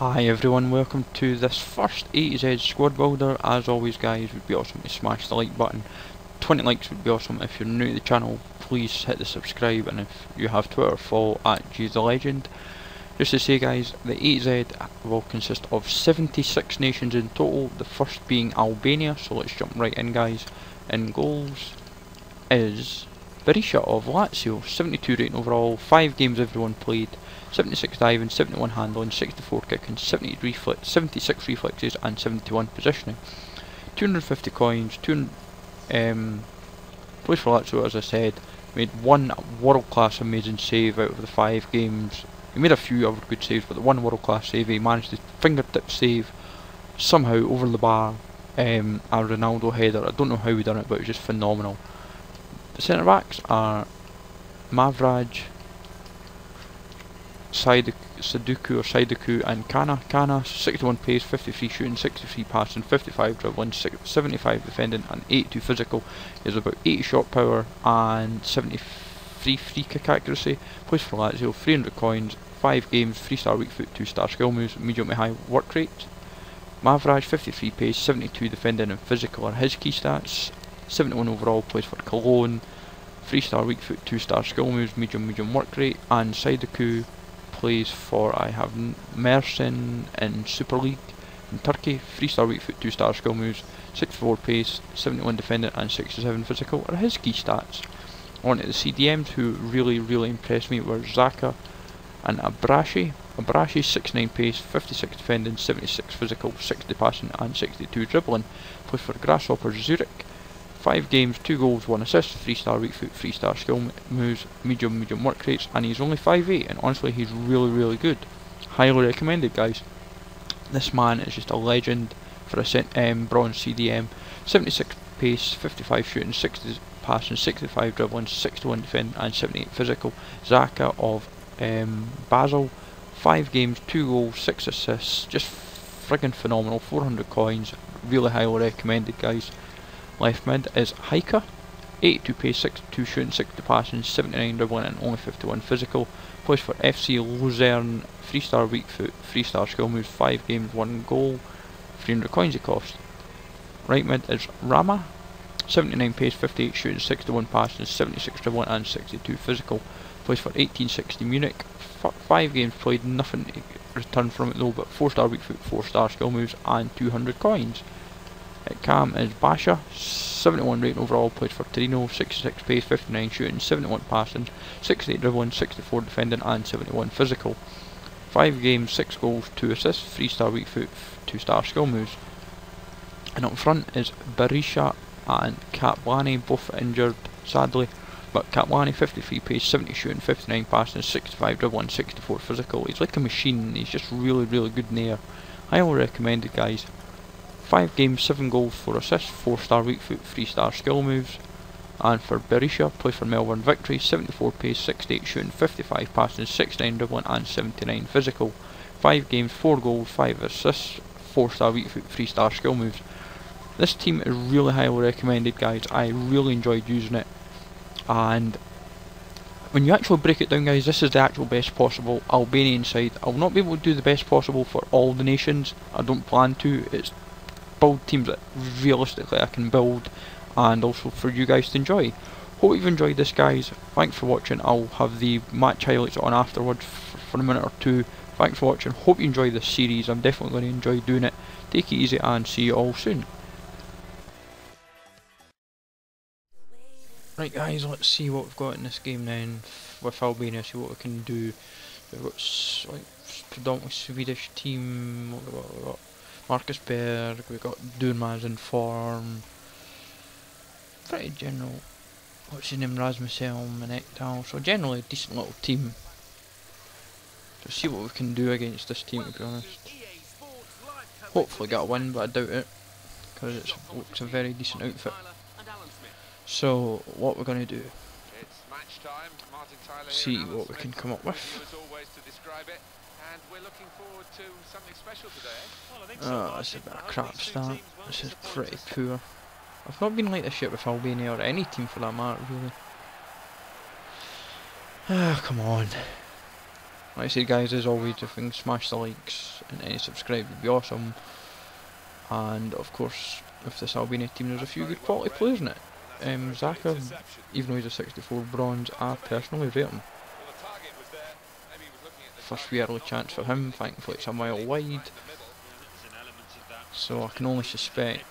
Hi everyone, welcome to this first A to Z squad builder. As always guys, it would be awesome to smash the like button. 20 likes would be awesome. If you're new to the channel, please hit the subscribe, and if you have Twitter, follow at GISALEGEND. Just to say guys, the A to Z will consist of 76 nations in total, the first being Albania, so let's jump right in guys. In goals is Berisha of Lazio, 72 rating overall, 5 games everyone played, 76 diving, 71 handling, 64 kicking, 78 reflex, 76 reflexes and 71 positioning. 250 coins, plays for Lazio as I said, made one world class amazing save out of the 5 games. He made a few other good saves, but the one world class save, he managed to fingertip save somehow over the bar, a Ronaldo header. I don't know how he done it, but it was just phenomenal. The centre backs are Mavraj, Saidaku and Cana. Cana, 61 pace, 53 shooting, 63 passing, 55 dribbling, 75 defending and 82 physical. He has about 80 shot power and 73 free kick accuracy. Plays for Lazio, 300 coins, 5 games, 3-star weak foot, 2-star skill moves, medium to high work rate. Mavraj, 53 pace, 72 defending and physical are his key stats. 71 overall, plays for Cologne, 3-star weak foot, 2-star skill moves, medium work rate, and Saidaku plays for, I have Mersin in Super League in Turkey, 3-star weak foot, 2-star skill moves, 64 pace, 71 defending and 67 physical are his key stats. On to the CDMs who really impressed me were Zaka and Abrashi. Abrashi, 69 pace, 56 defending, 76 physical, 60 passing and 62 dribbling, plays for Grasshopper Zurich. 5 games, 2 goals, 1 assist, 3-star weak foot, 3-star skill moves, medium work rates, and he's only 5'8", and honestly he's really good. Highly recommended guys. This man is just a legend for a bronze CDM. 76 pace, 55 shooting, 60 passing, 65 dribbling, 61 defending, and 78 physical. Zaka of Basel, 5 games, 2 goals, 6 assists, just friggin' phenomenal. 400 coins, really highly recommended guys. Left mid is Hiker, 82 pace, 62 shooting, 60 passing, 79 dribbling and only 51 physical. Plays for FC Luzern, 3-star weak foot, 3-star skill moves, 5 games, 1 goal, 300 coins it cost. Right mid is Rama, 79 pace, 58 shooting, 61 passing, 76 dribbling and 62 physical. Plays for 1860 Munich, 5 games played, nothing to return from it though, but 4-star weak foot, 4-star skill moves and 200 coins. At cam is Basha, 71 rating overall, plays for Torino, 66 pace, 59 shooting, 71 passing, 68 dribbling, 64 defending and 71 physical. 5 games, 6 goals, 2 assists, 3-star weak foot, 2-star skill moves. And up front is Berisha and Katwani, both injured sadly, but Katwani, 53 pace, 70 shooting, 59 passing, 65 dribbling, 64 physical. He's like a machine, he's just really good in the air. Highly recommended guys. 5 games, 7 goals, 4 assists, 4-star weak foot, 3-star skill moves. And for Berisha, plays for Melbourne Victory, 74 pace, 68 shooting, 55 passing, 69 dribbling and 79 physical. 5 games, 4 goals, 5 assists, 4-star weak foot, 3-star skill moves. This team is really highly recommended guys, I really enjoyed using it. And when you actually break it down guys, this is the actual best possible Albanian side. I'll not be able to do the best possible for all the nations, I don't plan to. It's build teams that realistically I can build, and also for you guys to enjoy. Hope you've enjoyed this guys, thanks for watching. I'll have the match highlights on afterwards for a minute or two. Thanks for watching, hope you enjoy this series, I'm definitely going to enjoy doing it. Take it easy and see you all soon. Right guys, let's see what we've got in this game then with Albania, see what we can do. We've got like predominantly Swedish team. What we've got? Marcus Berg, we've got Durmaz in form, pretty general, what's his name, Rasmus Elm and Ekdal, so generally a decent little team. So see what we can do against this team, to be honest. Hopefully get a win, but I doubt it, because it looks a very decent outfit. So what we're going to do, see what we can come up with. And we're looking forward to something special today. Well, I think so. This is a bit of crap start. This is pretty poor. I've not been like this shit with Albania or any team for that matter, really. Ah, come on. Like I say guys, as always, if you can smash the likes and any subscribe would be awesome. And of course, if this Albania team, there's a few good quality players in it. Zaka, even though he's a 64 bronze, I personally rate him. First wee early chance for him, thankfully it's a mile wide. So I can only suspect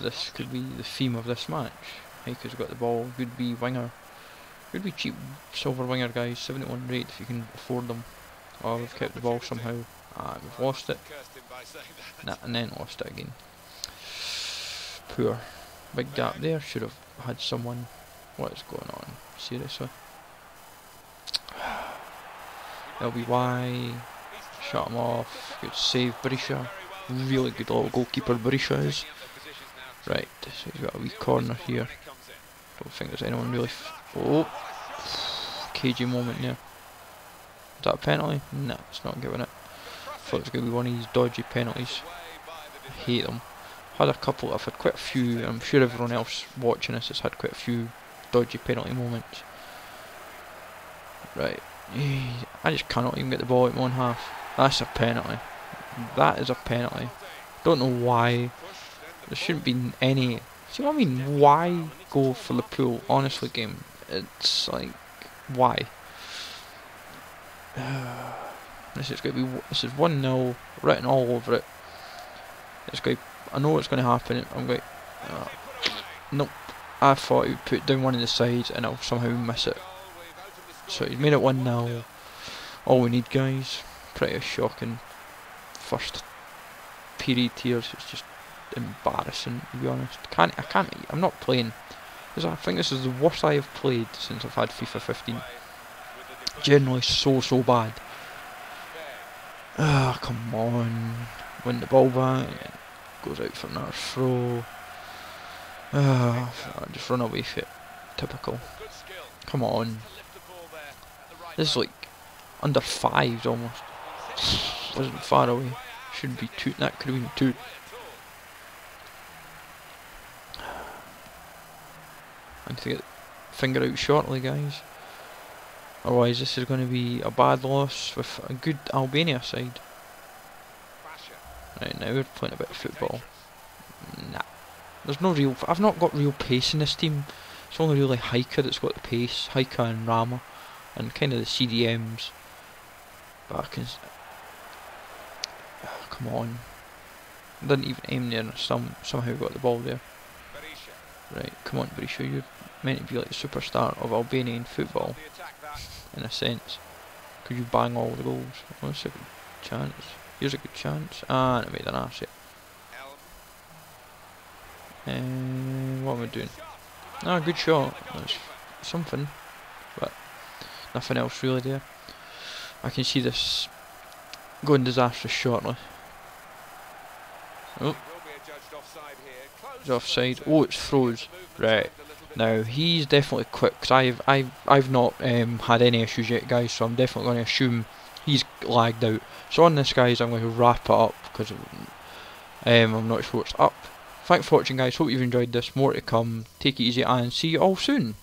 this could be the theme of this match. Hiker's got the ball, good be winger. Could be cheap silver winger guys, 71 rate if you can afford them. Oh, we've kept the ball somehow. Ah, we've lost it. Nah, and then lost it again. Poor. Big gap there, should have had someone. What is going on? Seriously? LBY, shut him off, good save Berisha, really good little goalkeeper Berisha is. Right, so he's got a wee corner here, don't think there's anyone really, oh, cagey moment there. Is that a penalty? No, it's not giving it. Thought it was going to be one of these dodgy penalties, I hate them. Had a couple, I've had quite a few, I'm sure everyone else watching this has had quite a few dodgy penalty moments. Right. I just cannot even get the ball out in one half. That's a penalty. That is a penalty. Don't know why. There shouldn't be any. See what I mean? Why go for the pool? Honestly, game. It's like, why? This is going to be. This is 1-0 written all over it. It's going. I know what's going to happen. I'm going. Nope. I thought he would put down one of the sides, and I'll somehow miss it. So he's made it 1-0. All we need, guys. Pretty shocking. First period tiers. It's just embarrassing, to be honest. I can't. I'm not playing. I think this is the worst I have played since I've had FIFA 15. Generally, so bad. Ah, come on. Win the ball back. Goes out for another throw. Ah, just run away with it. Typical. Come on. This is like under fives almost. Wasn't far away. Should be two. That could have been two. I need to get finger out shortly, guys. Otherwise, this is going to be a bad loss with a good Albania side. Right now we're playing a bit of football. Nah, there's no real. I've not got real pace in this team. It's only really Hiker that's got the pace. Hiker and Rama. And kind of the CDMs, but I can. Oh, come on! Didn't even aim there. Somehow got the ball there. Right, come on, Berisha. You're meant to be like the superstar of Albanian football, in a sense. Could you bang all the goals? Oh, that's a good chance. Here's a good chance. Ah, and I made an arse it. What am I doing? Ah, good shot. That's something. Nothing else really there. I can see this going disastrous shortly. Oh, he's offside. Oh, it's froze. Right now he's definitely quick. Cause I've not had any issues yet, guys. So I'm definitely going to assume he's lagged out. So on this, guys, I'm going to wrap it up because I'm not sure what's up. Thanks for watching, guys. Hope you've enjoyed this. More to come. Take it easy and see you all soon.